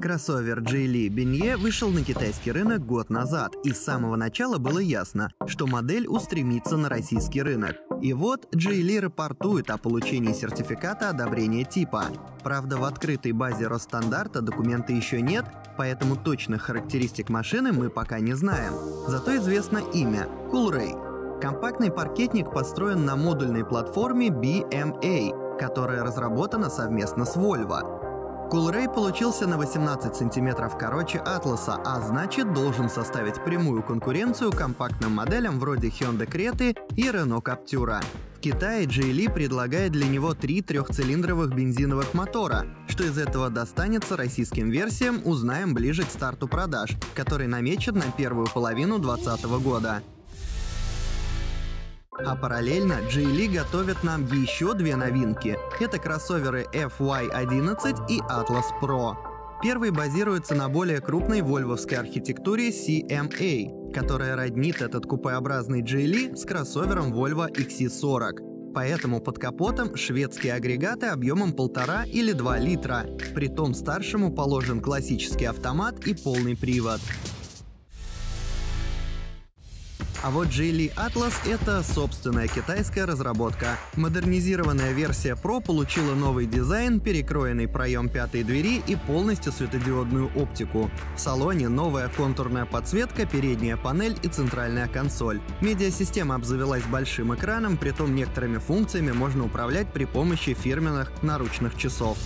Кроссовер Geely BMA вышел на китайский рынок год назад, и с самого начала было ясно, что модель устремится на российский рынок. И вот Geely рапортует о получении сертификата одобрения типа. Правда, в открытой базе Росстандарта документа еще нет, поэтому точных характеристик машины мы пока не знаем. Зато известно имя – Coolray. Компактный паркетник построен на модульной платформе BMA, которая разработана совместно с Volvo. Coolray получился на 18 сантиметров короче Атласа, а значит должен составить прямую конкуренцию компактным моделям вроде Hyundai Креты и Renault Каптюра. В Китае Geely предлагает для него 3 трехцилиндровых бензиновых мотора. Что из этого достанется российским версиям, узнаем ближе к старту продаж, который намечен на первую половину 2020 года. А параллельно Geely готовят нам еще 2 новинки. Это кроссоверы FY11 и Atlas Pro. Первый базируется на более крупной вольвовской архитектуре CMA, которая роднит этот купеобразный Geely с кроссовером Volvo XC40. Поэтому под капотом шведские агрегаты объемом 1,5 или 2 литра. Притом старшему положен классический автомат и полный привод. А вот Geely Atlas — это собственная китайская разработка. Модернизированная версия Pro получила новый дизайн, перекроенный проем 5-й двери и полностью светодиодную оптику. В салоне новая контурная подсветка, передняя панель и центральная консоль. Медиасистема обзавелась большим экраном, притом некоторыми функциями можно управлять при помощи фирменных наручных часов.